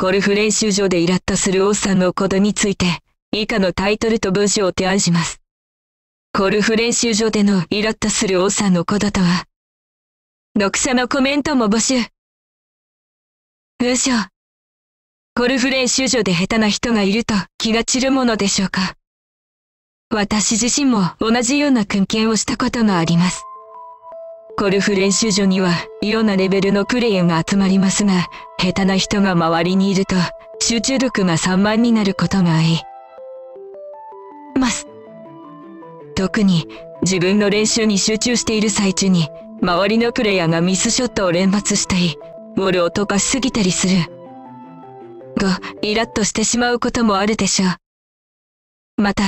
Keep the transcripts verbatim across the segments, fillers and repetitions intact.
ゴルフ練習場でイラッとする王さんのことについて、以下のタイトルと文章を提案します。ゴルフ練習場でのイラッとする王さんのこととは、読者のコメントも募集。文章。ゴルフ練習場で下手な人がいると気が散るものでしょうか。私自身も同じような訓練をしたことがあります。ゴルフ練習場にはいろんなレベルのプレイヤーが集まりますが、下手な人が周りにいると集中力が散漫になることがあります。特に自分の練習に集中している最中に周りのプレイヤーがミスショットを連発したり、ボールを溶かしすぎたりする。ご、イラッとしてしまうこともあるでしょう。また、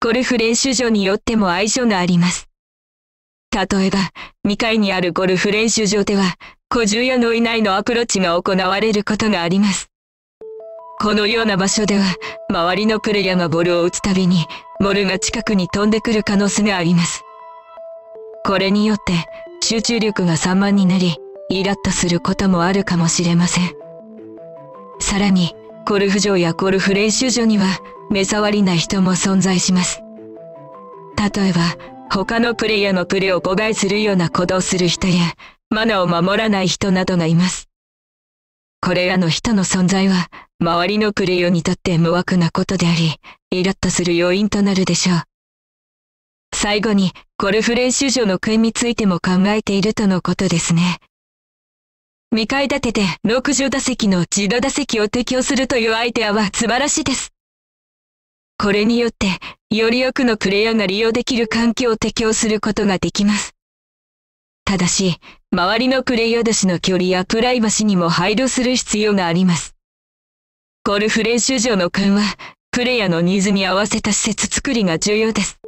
ゴルフ練習場によっても相性があります。例えば、にかいにあるゴルフ練習場では、小じゅうやの以内のアプローチが行われることがあります。このような場所では、周りのプレイヤーがボールを打つたびに、ボールが近くに飛んでくる可能性があります。これによって、集中力が散漫になり、イラッとすることもあるかもしれません。さらに、ゴルフ場やゴルフ練習場には、目障りな人も存在します。例えば、他のプレイヤーのプレーを誤解するような行動をする人や、マナーを守らない人などがいます。これらの人の存在は、周りのプレイヤーにとって無悪なことであり、イラッとする要因となるでしょう。最後に、ゴルフ練習場の件についても考えているとのことですね。にかい建てでろくじゅう打席の自動打席を提供するというアイデアは素晴らしいです。これによって、より多くのプレイヤーが利用できる環境を提供することができます。ただし、周りのプレイヤー同士の距離やプライバシーにも配慮する必要があります。ゴルフ練習場の件は、プレイヤーのニーズに合わせた施設作りが重要です。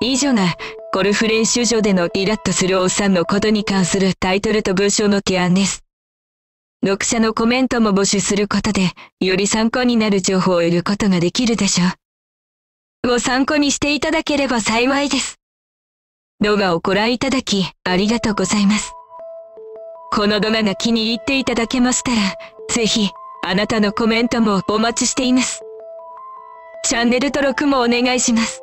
以上が、ゴルフ練習場でのイラッとする王さんのことに関するタイトルと文章の提案です。読者のコメントも募集することで、より参考になる情報を得ることができるでしょう。ご参考にしていただければ幸いです。動画をご覧いただき、ありがとうございます。この動画が気に入っていただけましたら、ぜひ、あなたのコメントもお待ちしています。チャンネル登録もお願いします。